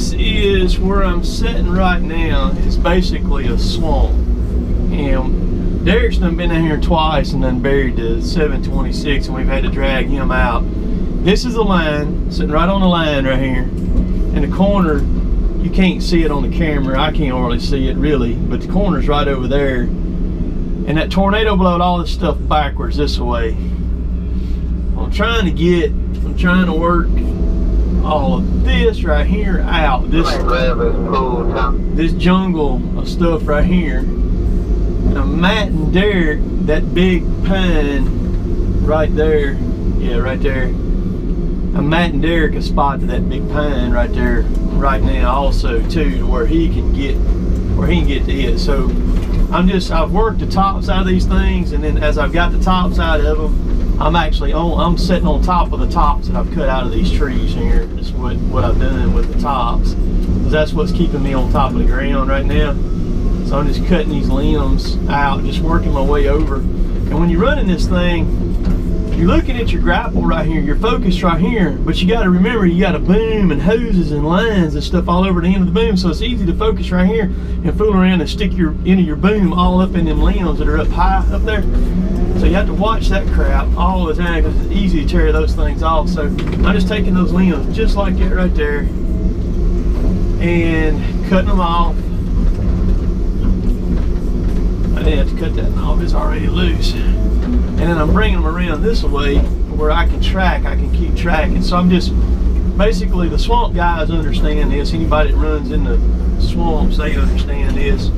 This is where I'm sitting right now. It's basically a swamp. And Derek's done been down here twice and done buried the 726, and we've had to drag him out. This is the line, sitting right on the line right here. And the corner, you can't see it on the camera. I can't hardly see it really, but the corner's right over there. And that tornado blowed all this stuff backwards this way. I'm trying to work all of this right here out. This jungle of stuff right here. And I'm matting Derek, that big pine right there. Yeah, right there. I'm matting Derek a spot to that big pine right there right now also too, to where he can get to it. So I've worked the tops out of these things, and then as I've got the tops out of them, I'm sitting on top of the tops that I've cut out of these trees here. That's what I've done with the tops, because that's what's keeping me on top of the ground right now. So I'm just cutting these limbs out, just working my way over. And when you're running this thing, you're looking at your grapple right here, your focus right here, but you got to remember you got a boom and hoses and lines and stuff all over the end of the boom, so it's easy to focus right here and fool around and stick your end of your boom all up in them limbs that are up high up there. So you have to watch that crap all the time, because it's easy to tear those things off. So I'm just taking those limbs just like that right there and cutting them off. I didn't have to cut that off, it's already loose. And then I'm bringing them around this way where I can keep tracking. So I'm just, basically the swamp guys understand this. Anybody that runs in the swamps, they understand this.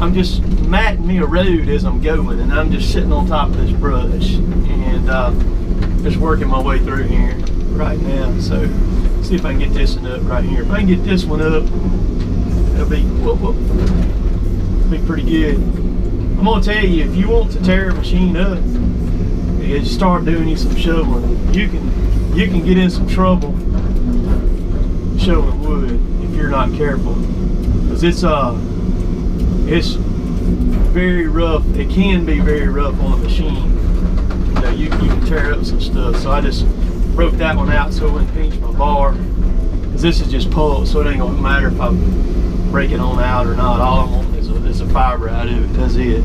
I'm just matting me a road as I'm going, and I'm just sitting on top of this brush and just working my way through here right now. So see if I can get this one up right here. If I can get this one up, it'll be, it'll be pretty good. I'm gonna tell you, if you want to tear a machine up and start doing some shoveling, you can get in some trouble shoveling wood if you're not careful, because it's very rough. It can be very rough on a machine. You know, you can tear up some stuff. So I just broke that one out so it wouldn't pinch my bar, because this is just pulp, so it ain't gonna matter if I break it on out or not. All I want is a fiber out of it, that's it.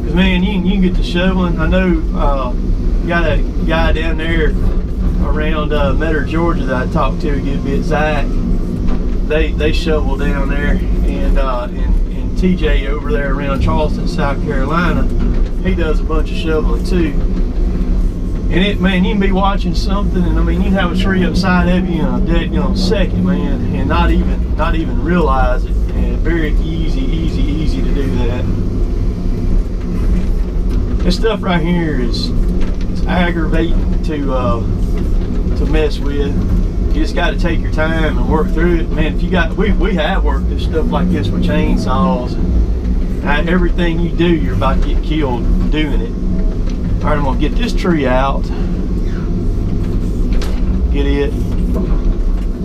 Because man, you can get to shoveling. I know got a guy down there around Metter, Georgia that I talked to a good bit, Zach. They shovel down there, and TJ over there around Charleston, South Carolina, he does a bunch of shoveling too. And it, man, you can be watching something, and I mean, you have a tree upside of you in a second, man, and not even realize it. And very easy to do that. This stuff right here is aggravating to mess with. You just got to take your time and work through it, man. If you got, we have worked this stuff like this with chainsaws, and everything you do, you're about to get killed doing it. All right, I'm gonna get this tree out. Get it.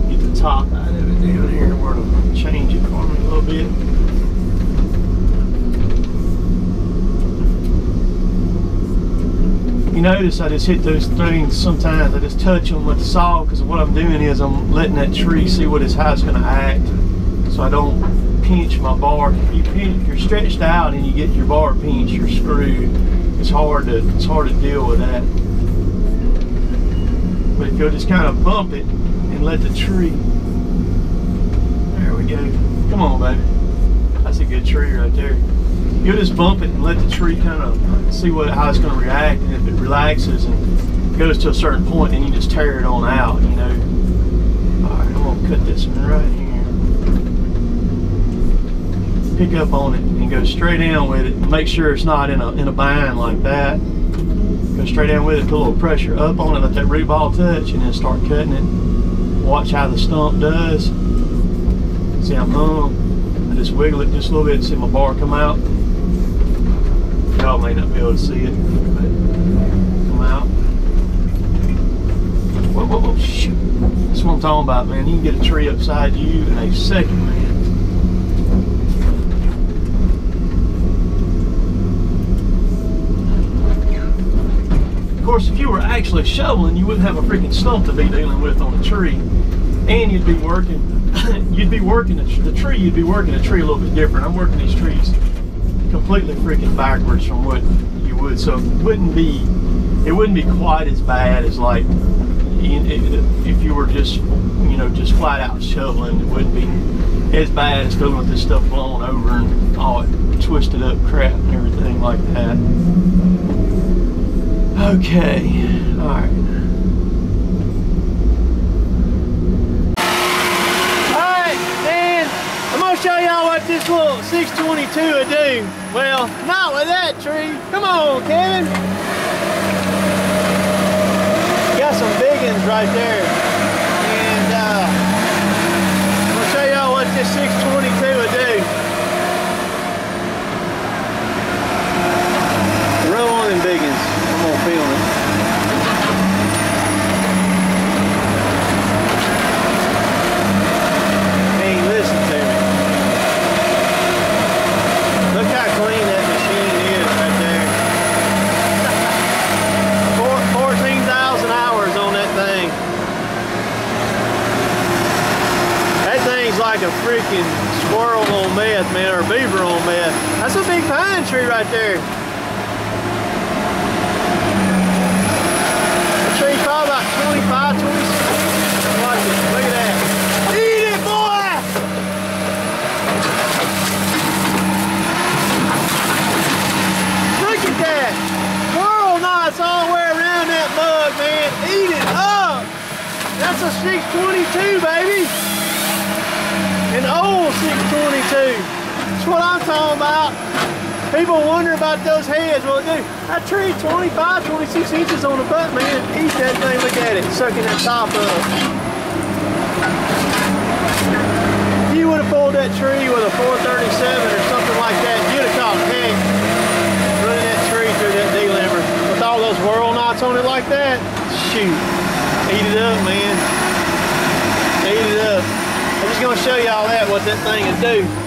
Get the top out of it down here. We're gonna change it for me a little bit. You notice I just hit those things sometimes. I just touch them with the saw, because what I'm doing is I'm letting that tree see how it's gonna act, so I don't pinch my bar. If you pinch, you're stretched out and you get your bar pinched, you're screwed. It's hard to deal with that. But if you'll just kind of bump it and let the tree, there we go. Come on, baby. That's a good tree right there. You'll just bump it and let the tree kind of see how it's going to react, and if it relaxes and goes to a certain point, then you just tear it on out, you know. All right, I'm gonna cut this one right here. Pick up on it. Go straight down with it. Make sure it's not in a bind like that. Go straight down with it, put a little pressure up on it, let that root ball touch, and then start cutting it. Watch how the stump does. See how I just wiggle it just a little bit and see my bar come out. Y'all may not be able to see it, but come out. Whoa, whoa, whoa, shoot. That's what I'm talking about, man. You can get a tree upside you in a second, man. Of course, if you were actually shoveling, you wouldn't have a freaking stump to be dealing with on a tree, and you'd be working you'd be working a tree a little bit different. I'm working these trees completely freaking backwards from what you would, so it wouldn't be quite as bad as like if you were just, you know, just flat out shoveling. It wouldn't be as bad as dealing with this stuff blown over and all twisted up crap and everything like that. Okay, all right. Show y'all what this little 622 will do. Well, not with that tree. Come on, Kevin. Got some biggins right there. And I'm gonna show y'all what this 622 will do. Roll on them biggins. I'm gonna feel them. Ain't listen to me. Like a freaking squirrel on meth, man, or a beaver on meth. That's a big pine tree right there. The tree probably about 25, 26. Look at that. Eat it, boy! Look at that. Squirrel knots all the way around that bug, man. Eat it up. That's a 622, baby. An old 622. That's what I'm talking about. People wonder about those heads. Well, dude, that tree 25, 26 inches on the butt, man. Eat that thing. Look at it sucking that top up. If you would have pulled that tree with a 437 or something like that, you'd have caught heck running that tree through that D-lever with all those whirl knots on it like that. Shoot, eat it up, man. Eat it up. I'm just going to show y'all what that thing will do.